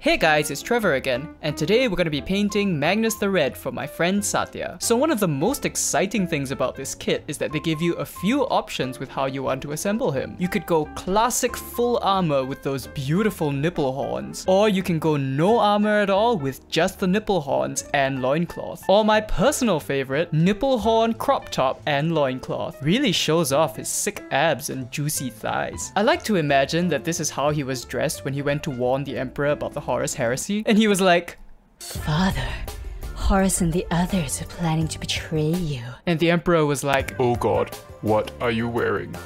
Hey guys, it's Trevor again, and today we're going to be painting Magnus the Red for my friend Satya. So one of the most exciting things about this kit is that they give you a few options with how you want to assemble him. You could go classic full armor with those beautiful nipple horns, or you can go no armor at all with just the nipple horns and loincloth. Or my personal favorite, nipple horn crop top and loincloth. Really shows off his sick abs and juicy thighs. I like to imagine that this is how he was dressed when he went to warn the Emperor about the Horus heresy, and he was like, "Father, Horus and the others are planning to betray you." And the Emperor was like, "Oh god, what are you wearing?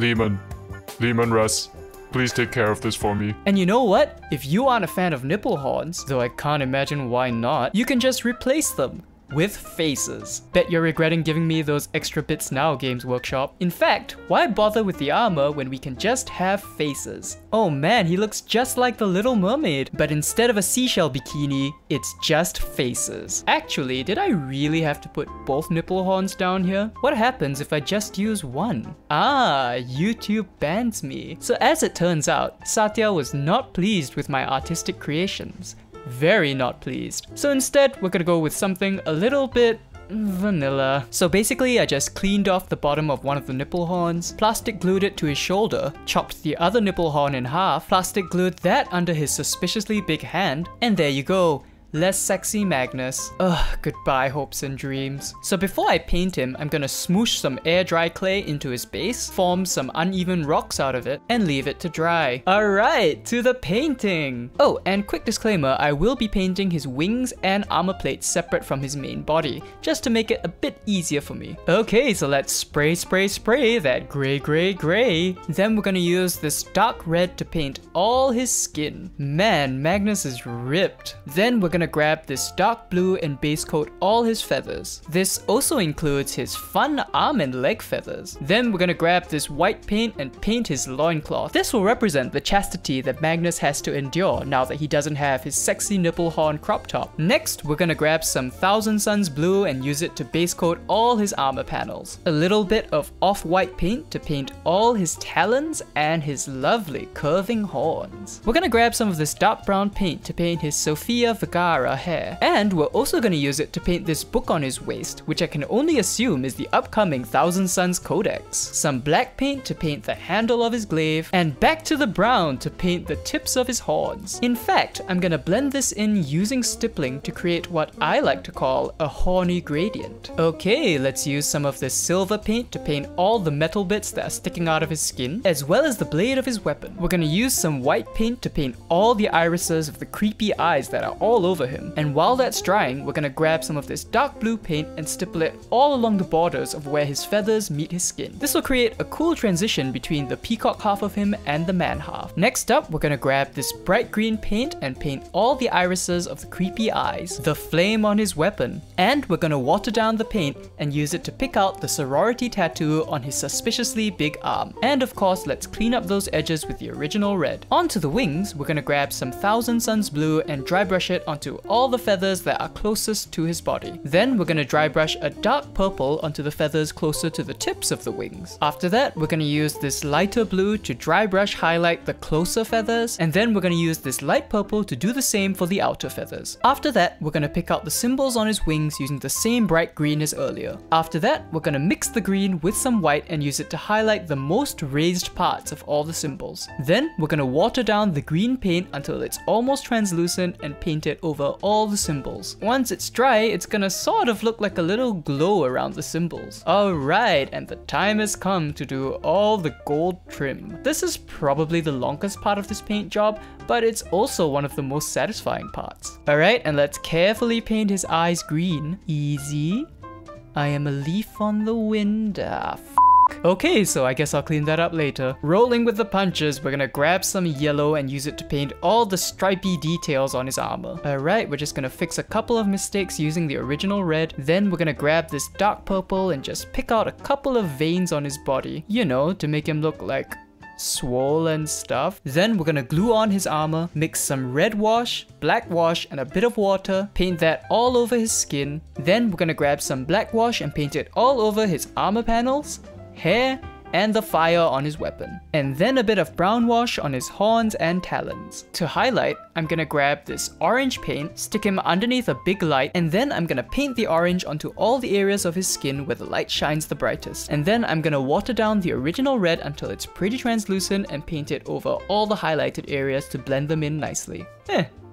Leman Russ, please take care of this for me." And you know what? If you aren't a fan of nipple horns, though I can't imagine why not, you can just replace them with faces. Bet you're regretting giving me those extra bits now, Games Workshop. In fact, why bother with the armor when we can just have faces? Oh man, he looks just like the Little Mermaid, but instead of a seashell bikini, it's just faces. Actually, did I really have to put both nipple horns down here? What happens if I just use one? Ah, YouTube bans me. So as it turns out, Satya was not pleased with my artistic creations. Very not pleased. So instead, we're gonna go with something a little bit vanilla. So basically, I just cleaned off the bottom of one of the nipple horns, plastic glued it to his shoulder, chopped the other nipple horn in half, plastic glued that under his suspiciously big hand, and there you go. Less sexy Magnus. Ugh, goodbye hopes and dreams. So before I paint him, I'm gonna smoosh some air dry clay into his base, form some uneven rocks out of it, and leave it to dry. Alright, to the painting! Oh, and quick disclaimer, I will be painting his wings and armor plates separate from his main body, just to make it a bit easier for me. Okay, so let's spray that gray. Then we're gonna use this dark red to paint all his skin. Man, Magnus is ripped. Then we're gonna grab this dark blue and base coat all his feathers. This also includes his fun arm and leg feathers. Then we're gonna grab this white paint and paint his loincloth. This will represent the chastity that Magnus has to endure now that he doesn't have his sexy nipple horn crop top. Next, we're gonna grab some Thousand Sons blue and use it to base coat all his armor panels. A little bit of off-white paint to paint all his talons and his lovely curving horns. We're gonna grab some of this dark brown paint to paint his Sophia Vergara hair. And we're also going to use it to paint this book on his waist, which I can only assume is the upcoming Thousand Sons Codex. Some black paint to paint the handle of his glaive, and back to the brown to paint the tips of his horns. In fact, I'm going to blend this in using stippling to create what I like to call a horny gradient. Okay, let's use some of this silver paint to paint all the metal bits that are sticking out of his skin, as well as the blade of his weapon. We're going to use some white paint to paint all the irises of the creepy eyes that are all over him. And while that's drying, we're gonna grab some of this dark blue paint and stipple it all along the borders of where his feathers meet his skin. This will create a cool transition between the peacock half of him and the man half. Next up, we're gonna grab this bright green paint and paint all the irises of the creepy eyes, the flame on his weapon, and we're gonna water down the paint and use it to pick out the sorority tattoo on his suspiciously big arm. And of course, let's clean up those edges with the original red. Onto the wings, we're gonna grab some Thousand Sons blue and dry brush it on to all the feathers that are closest to his body. Then we're gonna dry brush a dark purple onto the feathers closer to the tips of the wings. After that, we're gonna use this lighter blue to dry brush highlight the closer feathers, and then we're gonna use this light purple to do the same for the outer feathers. After that, we're gonna pick out the symbols on his wings using the same bright green as earlier. After that, we're gonna mix the green with some white and use it to highlight the most raised parts of all the symbols. Then we're gonna water down the green paint until it's almost translucent and paint it over all the symbols. Once it's dry, it's gonna sort of look like a little glow around the symbols. Alright, and the time has come to do all the gold trim. This is probably the longest part of this paint job, but it's also one of the most satisfying parts. Alright, and let's carefully paint his eyes green. Easy. I am a leaf on the wind. Okay, so I guess I'll clean that up later. Rolling with the punches, we're gonna grab some yellow and use it to paint all the stripy details on his armor. Alright, we're just gonna fix a couple of mistakes using the original red. Then we're gonna grab this dark purple and just pick out a couple of veins on his body. You know, to make him look like swollen stuff. Then we're gonna glue on his armor, mix some red wash, black wash, and a bit of water, paint that all over his skin. Then we're gonna grab some black wash and paint it all over his armor panels, hair, and the fire on his weapon, and then a bit of brown wash on his horns and talons. To highlight, I'm gonna grab this orange paint, stick him underneath a big light, and then I'm gonna paint the orange onto all the areas of his skin where the light shines the brightest, and then I'm gonna water down the original red until it's pretty translucent and paint it over all the highlighted areas to blend them in nicely.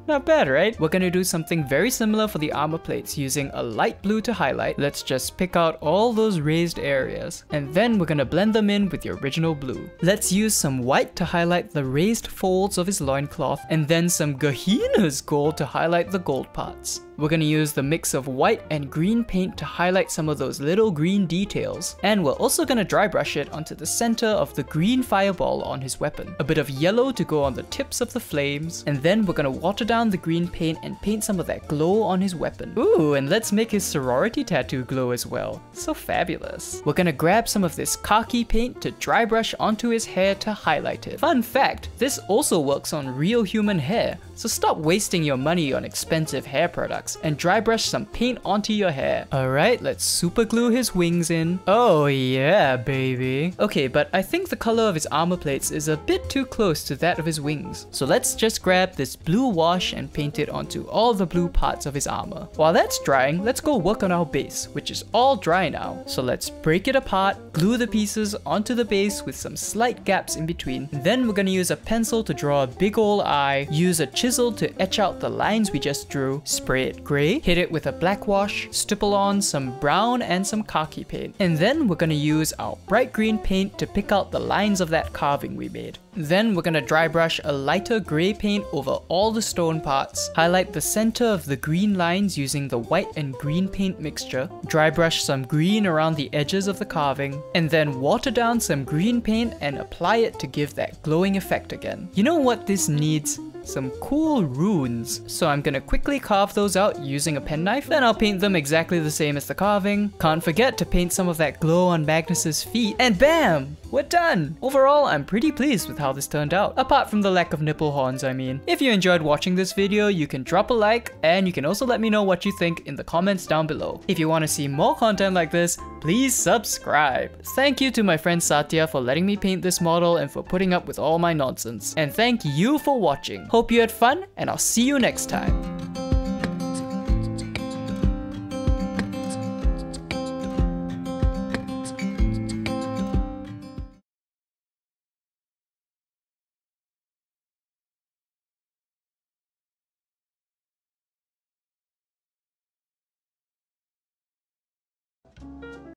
Not bad, right? We're gonna do something very similar for the armor plates using a light blue to highlight. Let's just pick out all those raised areas, and then we're gonna blend them in with the original blue. Let's use some white to highlight the raised folds of his loincloth, and then some Gehenna's gold to highlight the gold parts. We're gonna use the mix of white and green paint to highlight some of those little green details, and we're also gonna dry brush it onto the center of the green fireball on his weapon. A bit of yellow to go on the tips of the flames, and then we're gonna water down the green paint and paint some of that glow on his weapon. Ooh, and let's make his sorority tattoo glow as well. So fabulous. We're gonna grab some of this khaki paint to dry brush onto his hair to highlight it. Fun fact, this also works on real human hair, so stop wasting your money on expensive hair products and dry brush some paint onto your hair. Alright, let's super glue his wings in. Oh yeah, baby. Okay, but I think the color of his armor plates is a bit too close to that of his wings. So let's just grab this blue wash and paint it onto all the blue parts of his armor. While that's drying, let's go work on our base, which is all dry now. So let's break it apart, glue the pieces onto the base with some slight gaps in between. Then we're gonna use a pencil to draw a big ol' eye, use a chisel to etch out the lines we just drew, spray it gray, hit it with a black wash, stipple on some brown and some khaki paint, and then we're gonna use our bright green paint to pick out the lines of that carving we made. Then we're gonna dry brush a lighter grey paint over all the stone parts, highlight the center of the green lines using the white and green paint mixture, dry brush some green around the edges of the carving, and then water down some green paint and apply it to give that glowing effect again. You know what this needs? Some cool runes. So I'm gonna quickly carve those out using a penknife, then I'll paint them exactly the same as the carving. Can't forget to paint some of that glow on Magnus's feet, and bam! We're done! Overall, I'm pretty pleased with how this turned out. Apart from the lack of nipple horns, I mean. If you enjoyed watching this video, you can drop a like, and you can also let me know what you think in the comments down below. If you want to see more content like this, please subscribe. Thank you to my friend Satya for letting me paint this model and for putting up with all my nonsense. And thank you for watching. Hope you had fun, and I'll see you next time.